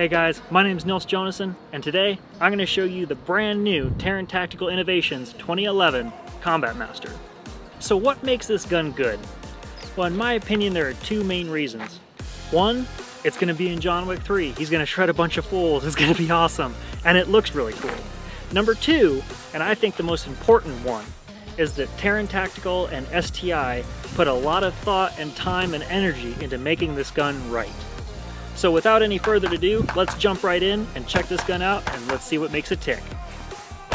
Hey guys, my name is Nils Jonasson, and today I'm going to show you the brand new Taran Tactical Innovations 2011 Combat Master. So what makes this gun good? Well, in my opinion, there are two main reasons. One, it's going to be in John Wick 3. He's going to shred a bunch of fools. It's going to be awesome, and it looks really cool. Number two, and I think the most important one, is that Taran Tactical and STI put a lot of thought and time and energy into making this gun right. So without any further ado, let's jump right in and check this gun out, and let's see what makes it tick.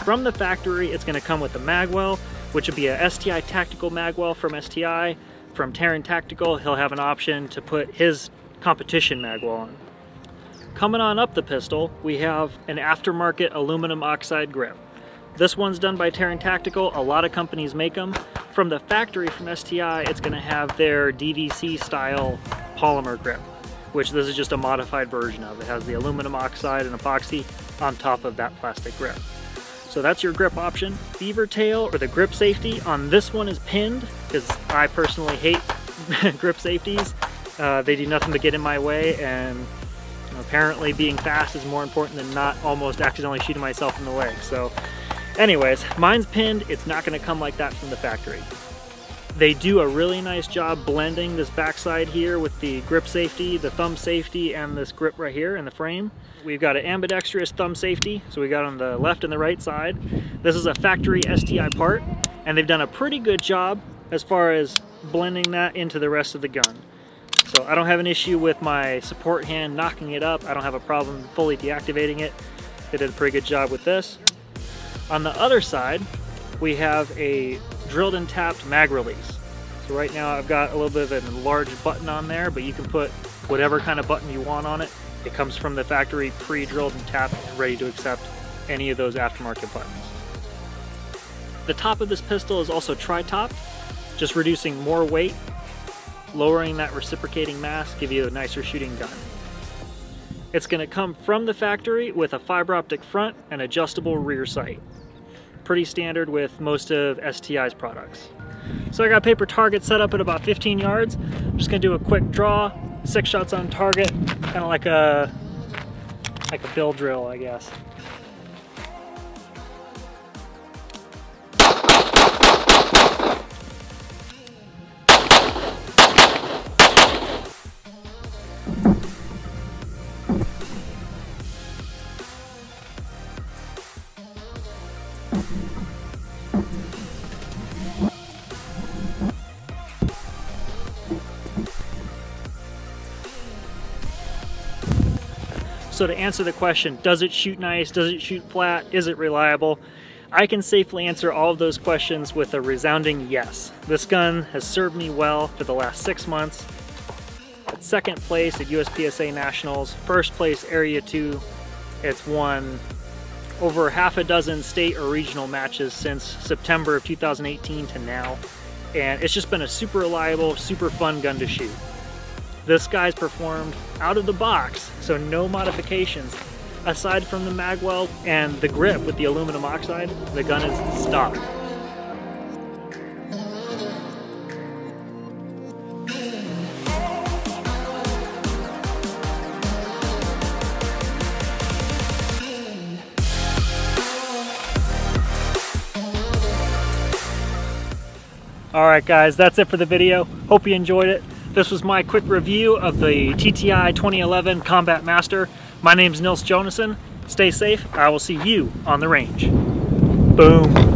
From the factory, it's going to come with a magwell, which would be a STI Tactical magwell from STI. From Taran Tactical, he'll have an option to put his competition magwell on. Coming on up the pistol, we have an aftermarket aluminum oxide grip. This one's done by Taran Tactical. A lot of companies make them. From the factory from STI, it's going to have their DVC style polymer grip, which this is just a modified version of. It has the aluminum oxide and epoxy on top of that plastic grip. So that's your grip option. Beaver tail, or the grip safety, on this one is pinned, because I personally hate grip safeties. They do nothing but get in my way, and apparently being fast is more important than not almost accidentally shooting myself in the leg. So anyways, mine's pinned. It's not gonna come like that from the factory. They do a really nice job blending this backside here with the grip safety, the thumb safety, and this grip right here in the frame. We've got an ambidextrous thumb safety, so we got on the left and the right side. This is a factory STI part, and they've done a pretty good job as far as blending that into the rest of the gun. So I don't have an issue with my support hand knocking it up. I don't have a problem fully deactivating it. They did a pretty good job with this. On the other side, we have a drilled and tapped mag release. So right now I've got a little bit of an enlarged button on there, but you can put whatever kind of button you want on it. It comes from the factory pre-drilled and tapped and ready to accept any of those aftermarket buttons. The top of this pistol is also tri-top, just reducing more weight, lowering that reciprocating mass, give you a nicer shooting gun. It's going to come from the factory with a fiber optic front and adjustable rear sight. Pretty standard with most of STI's products. So I got paper target set up at about 15 yards. I'm just gonna do a quick draw, 6 shots on target, kind of like a bill drill, I guess. So to answer the question, does it shoot nice? Does it shoot flat? Is it reliable? I can safely answer all of those questions with a resounding yes. This gun has served me well for the last 6 months. At 2nd place at USPSA Nationals, 1st place Area 2. It's won over half a dozen state or regional matches since September of 2018 to now. And it's just been a super reliable, super fun gun to shoot. This guy's performed out of the box, so no modifications. Aside from the magwell and the grip with the aluminum oxide, the gun is stock. Alright guys, that's it for the video. Hope you enjoyed it. This was my quick review of the TTI 2011 Combat Master. My name's Nils Jonasson. Stay safe. I will see you on the range. Boom.